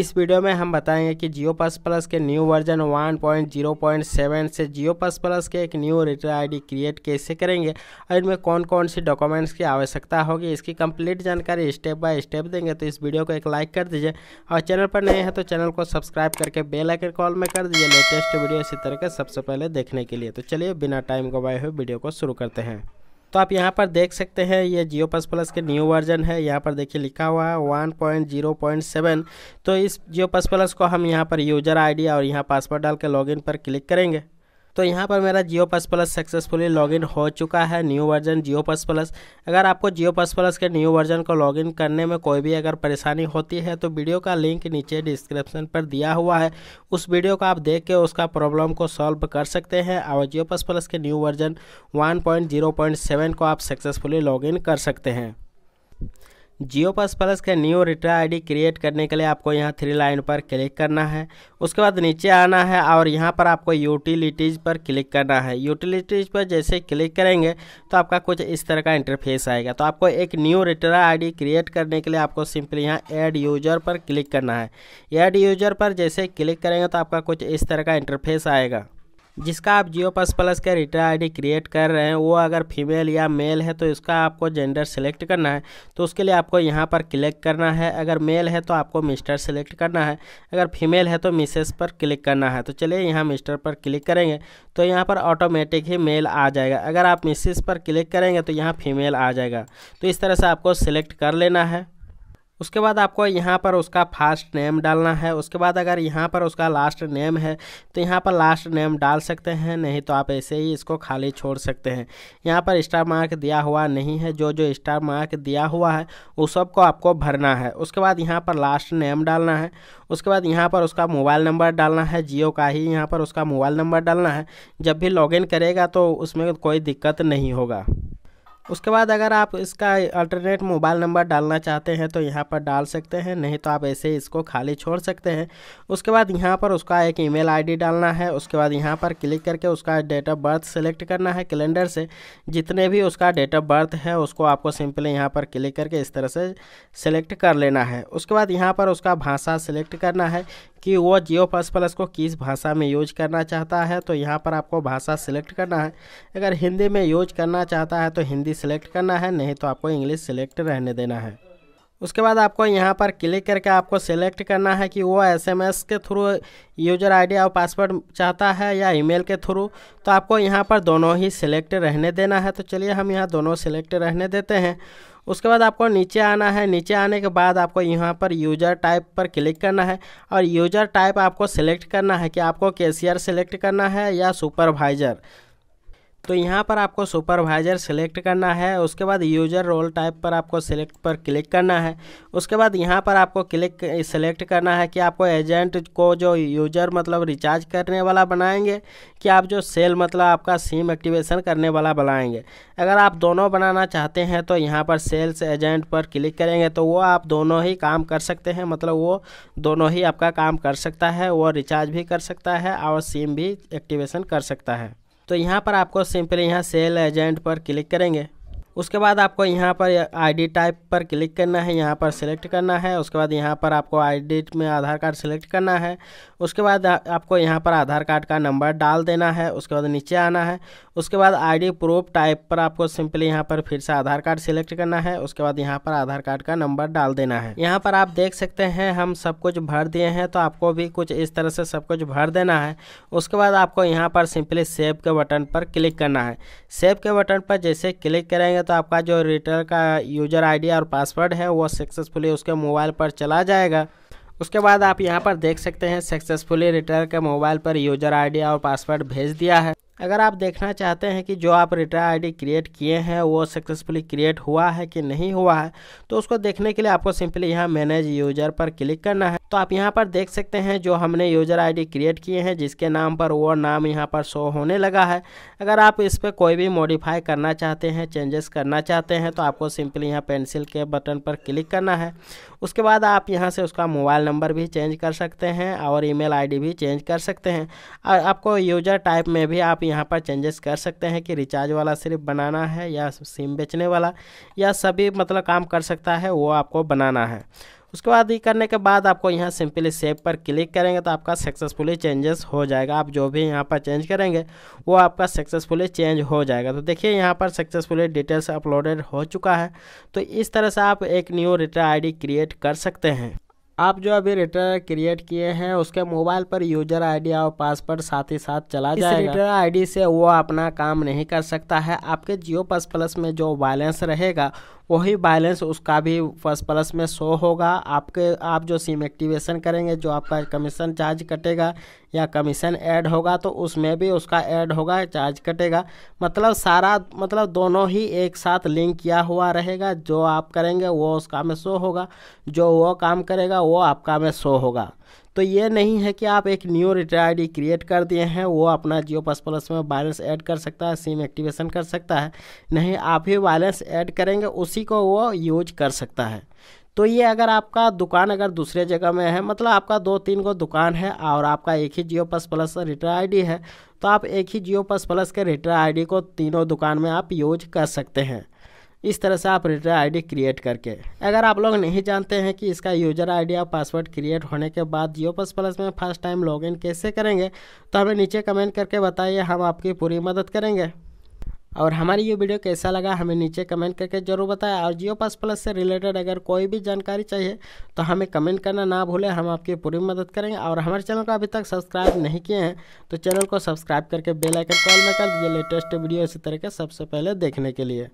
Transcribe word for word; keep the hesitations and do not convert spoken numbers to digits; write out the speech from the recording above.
इस वीडियो में हम बताएंगे कि जियो पॉस प्लस के new version one point zero point seven से जियो पॉस प्लस के एक न्यू रिटर्न आईडी क्रिएट कैसे करेंगे और इनमें कौन कौन सी डॉक्यूमेंट्स की आवश्यकता होगी, इसकी कंप्लीट जानकारी स्टेप बाय स्टेप देंगे। तो इस वीडियो को एक लाइक कर दीजिए और चैनल पर नए हैं तो चैनल को सब्सक्राइब करके बेल आइकन कॉल में कर दीजिए लेटेस्ट वीडियो इसी तरह के सबसे पहले देखने के लिए। तो चलिए बिना टाइम गवाए हुए वीडियो को शुरू करते हैं। तो आप यहाँ पर देख सकते हैं ये जियो पॉस प्लस के न्यू वर्जन है, यहाँ पर देखिए लिखा हुआ है one point zero point seven. तो इस जियो पॉस प्लस को हम यहाँ पर यूज़र आईडी और यहाँ पासवर्ड डाल के लॉगिन पर क्लिक करेंगे। तो यहाँ पर मेरा Jio POS plus successfully login हो चुका है, new version Jio POS plus. अगर आपको जियो पॉस प्लस के न्यू वर्जन को लॉगिन करने में कोई भी अगर परेशानी होती है तो वीडियो का लिंक नीचे डिस्क्रिप्शन पर दिया हुआ है, उस वीडियो को आप देख के उसका प्रॉब्लम को सॉल्व कर सकते हैं और जियो पॉस प्लस के new version one point zero point seven को आप सक्सेसफुली लॉगिन कर सकते हैं। जियो पॉस प्लस के न्यू रिटर्न आईडी क्रिएट करने के लिए आपको यहाँ थ्री लाइन पर क्लिक करना है, उसके बाद नीचे आना है और यहाँ पर आपको यूटिलिटीज़ पर क्लिक करना है। यूटिलिटीज़ पर जैसे क्लिक करेंगे तो आपका कुछ इस तरह का इंटरफेस आएगा। तो आपको एक न्यू रिटर्न आईडी क्रिएट करने के लिए आपको सिंपली यहाँ ऐड यूज़र पर क्लिक करना है। ऐड यूज़र पर जैसे क्लिक करेंगे तो आपका कुछ इस तरह का इंटरफेस आएगा, जिसका आप जियो पॉस प्लस का रिटर्न आईडी क्रिएट कर रहे हैं वो अगर फीमेल या मेल है तो इसका आपको जेंडर सेलेक्ट करना है। तो उसके लिए आपको यहाँ पर क्लिक करना है, अगर मेल है तो आपको मिस्टर सेलेक्ट करना है, अगर फीमेल है तो मिसेस पर क्लिक करना है। तो चलिए यहाँ मिस्टर पर क्लिक करेंगे तो यहाँ पर ऑटोमेटिक ही मेल आ जाएगा, अगर आप मिसेस पर क्लिक करेंगे तो यहाँ फीमेल आ जाएगा। तो इस तरह से आपको सेलेक्ट कर लेना है, उसके बाद आपको यहाँ पर उसका फर्स्ट नेम डालना है। उसके बाद अगर यहाँ पर उसका लास्ट नेम है तो यहाँ पर लास्ट नेम डाल सकते हैं, नहीं तो आप ऐसे ही इसको खाली छोड़ सकते हैं। यहाँ पर स्टार मार्क दिया हुआ नहीं है, जो जो स्टार मार्क दिया हुआ है उस सबको आपको भरना है। उसके बाद यहाँ पर लास्ट नेम डालना है, उसके बाद यहाँ पर उसका मोबाइल नंबर डालना है, जियो का ही यहाँ पर उसका मोबाइल नंबर डालना है। जब भी लॉगिन करेगा तो उसमें कोई दिक्कत नहीं होगा। उसके बाद अगर आप इसका अल्टरनेट मोबाइल नंबर डालना चाहते हैं तो यहाँ पर डाल सकते हैं, नहीं तो आप ऐसे इसको खाली छोड़ सकते हैं। उसके बाद यहाँ पर उसका एक ईमेल आईडी डालना है, उसके बाद यहाँ पर क्लिक करके उसका डेट ऑफ बर्थ सेलेक्ट करना है कैलेंडर से, जितने भी उसका डेट ऑफ बर्थ है उसको आपको सिंपली यहाँ पर क्लिक करके इस तरह से सेलेक्ट कर लेना है। उसके बाद यहाँ पर उसका भाषा सेलेक्ट करना है कि वो जियो पॉस प्लस को किस भाषा में यूज करना चाहता है, तो यहाँ पर आपको भाषा सेलेक्ट करना है। अगर हिंदी में यूज करना चाहता है तो हिंदी सेलेक्ट करना है, नहीं तो आपको इंग्लिश सेलेक्ट रहने देना है। उसके बाद आपको यहाँ पर क्लिक करके आपको सेलेक्ट करना है कि वो एसएमएस के थ्रू यूज़र आईडी और पासवर्ड चाहता है या ईमेल के थ्रू, तो आपको यहाँ पर दोनों ही सेलेक्ट रहने देना है। तो चलिए हम यहाँ दोनों सेलेक्ट रहने देते हैं। उसके बाद आपको नीचे आना है, नीचे आने के बाद आपको यहाँ पर यूज़र टाइप पर क्लिक करना है और यूज़र टाइप आपको सेलेक्ट करना है कि आपको कैशियर सेलेक्ट करना है या सुपरवाइज़र। तो यहाँ पर आपको सुपरवाइज़र सेलेक्ट करना है। उसके बाद यूज़र रोल टाइप पर आपको सेलेक्ट पर क्लिक करना है। उसके बाद यहाँ पर आपको क्लिक सेलेक्ट करना है कि आपको एजेंट को जो यूज़र मतलब रिचार्ज करने वाला बनाएंगे कि आप जो सेल मतलब आपका सिम एक्टिवेशन करने वाला बनाएंगे। अगर आप दोनों बनाना चाहते हैं तो यहाँ पर सेल्स एजेंट पर क्लिक करेंगे तो वो आप दोनों ही काम कर सकते हैं, मतलब वो दोनों ही आपका काम कर सकता है, वो रिचार्ज भी कर सकता है और सिम भी एक्टिवेशन कर सकता है। तो यहाँ पर आपको सिंपली यहाँ सेल एजेंट पर क्लिक करेंगे। उसके बाद आपको यहाँ पर आईडी टाइप पर क्लिक करना है, यहाँ पर सेलेक्ट करना है। उसके बाद यहाँ पर आपको आईडी में आधार कार्ड सेलेक्ट करना है। उसके बाद आपको यहाँ पर आधार कार्ड का नंबर डाल देना है। उसके बाद नीचे आना है, उसके बाद आईडी प्रूफ टाइप पर आपको सिंपली यहाँ पर फिर से आधार कार्ड सेलेक्ट करना है। उसके बाद यहाँ पर आधार कार्ड का नंबर डाल देना है। यहाँ पर आप देख सकते हैं हम सब कुछ भर दिए हैं, तो आपको भी कुछ इस तरह से सब कुछ भर देना है। उसके बाद आपको यहाँ पर सिंपली सेव के बटन पर क्लिक करना है। सेव के बटन पर जैसे क्लिक करेंगे तो आपका जो रिटर्न का यूज़र आईडी और पासवर्ड है वो सक्सेसफुली उसके मोबाइल पर चला जाएगा। उसके बाद आप यहाँ पर देख सकते हैं सक्सेसफुली रिटर्न के मोबाइल पर यूज़र आईडी और पासवर्ड भेज दिया है। अगर आप देखना चाहते हैं कि जो आप रिटर्न आईडी क्रिएट किए हैं वो सक्सेसफुली क्रिएट हुआ है कि नहीं हुआ है, तो उसको देखने के लिए आपको सिंपली यहाँ मैनेज यूज़र पर क्लिक करना है। तो आप यहाँ पर देख सकते हैं जो हमने यूज़र आईडी क्रिएट किए हैं जिसके नाम पर वो नाम यहाँ पर शो होने लगा है। अगर आप इस पर कोई भी मॉडिफाई करना चाहते हैं, चेंजेस करना चाहते हैं, तो आपको सिंपली यहाँ पेंसिल के बटन पर क्लिक करना है। उसके बाद आप यहाँ से उसका मोबाइल नंबर भी चेंज कर सकते हैं और ईमेल आईडी भी चेंज कर सकते हैं। और आपको यूज़र टाइप में भी आप यहाँ पर चेंजेस कर सकते हैं कि रिचार्ज वाला सिर्फ बनाना है या सिम बेचने वाला या सभी मतलब काम कर सकता है वो आपको बनाना है। उसके बाद ये करने के बाद आपको यहाँ सिंपली सेव पर क्लिक करेंगे तो आपका सक्सेसफुली चेंजेस हो जाएगा। आप जो भी यहाँ पर चेंज करेंगे वो आपका सक्सेसफुली चेंज हो जाएगा। तो देखिए यहाँ पर सक्सेसफुली डिटेल्स अपलोडेड हो चुका है। तो इस तरह से आप एक न्यू रिटर आईडी क्रिएट कर सकते हैं। आप जो अभी रिटर्न क्रिएट किए हैं उसके मोबाइल पर यूजर आईडी और पासवर्ड साथ ही साथ चला जाएगा। रिटर्न आईडी से वो अपना काम नहीं कर सकता है। आपके जियो पॉस प्लस में जो बैलेंस रहेगा वही बैलेंस उसका भी पॉस प्लस में शो होगा। आपके आप जो सिम एक्टिवेशन करेंगे जो आपका कमीशन चार्ज कटेगा या कमीशन ऐड होगा तो उसमें भी उसका ऐड होगा, चार्ज कटेगा। मतलब सारा मतलब दोनों ही एक साथ लिंक किया हुआ रहेगा। जो आप करेंगे वो उसका में शो होगा, जो वो काम करेगा वो आपका में शो होगा। तो ये नहीं है कि आप एक न्यू रिटर्न आईडी क्रिएट कर दिए हैं वो अपना जियो पॉस प्लस में बैलेंस ऐड कर सकता है, सिम एक्टिवेशन कर सकता है। नहीं, आप ही बैलेंस ऐड करेंगे उसी को वो यूज कर सकता है। तो ये अगर आपका दुकान अगर दूसरे जगह में है, मतलब आपका दो तीन को दुकान है और आपका एक ही Jio POS plus return ID है, तो आप एक ही जियो पॉस प्लस के रिटर्न आईडी को तीनों दुकान में आप यूज कर सकते हैं। इस तरह से आप रिटर्न आईडी क्रिएट करके। अगर आप लोग नहीं जानते हैं कि इसका यूजर आईडी और पासवर्ड क्रिएट होने के बाद जियो पॉस प्लस में फर्स्ट टाइम लॉगिन कैसे करेंगे तो हमें नीचे कमेंट करके बताइए, हम आपकी पूरी मदद करेंगे। और हमारी ये वीडियो कैसा लगा हमें नीचे कमेंट करके ज़रूर बताएं। और जियो पॉस प्लस से रिलेटेड अगर कोई भी जानकारी चाहिए तो हमें कमेंट करना ना भूलें, हम आपकी पूरी मदद करेंगे। और हमारे चैनल को अभी तक सब्सक्राइब नहीं किए हैं तो चैनल को सब्सक्राइब करके बेल आइकन कॉल में कर दीजिए लेटेस्ट वीडियो इसी तरह के सबसे पहले देखने के लिए।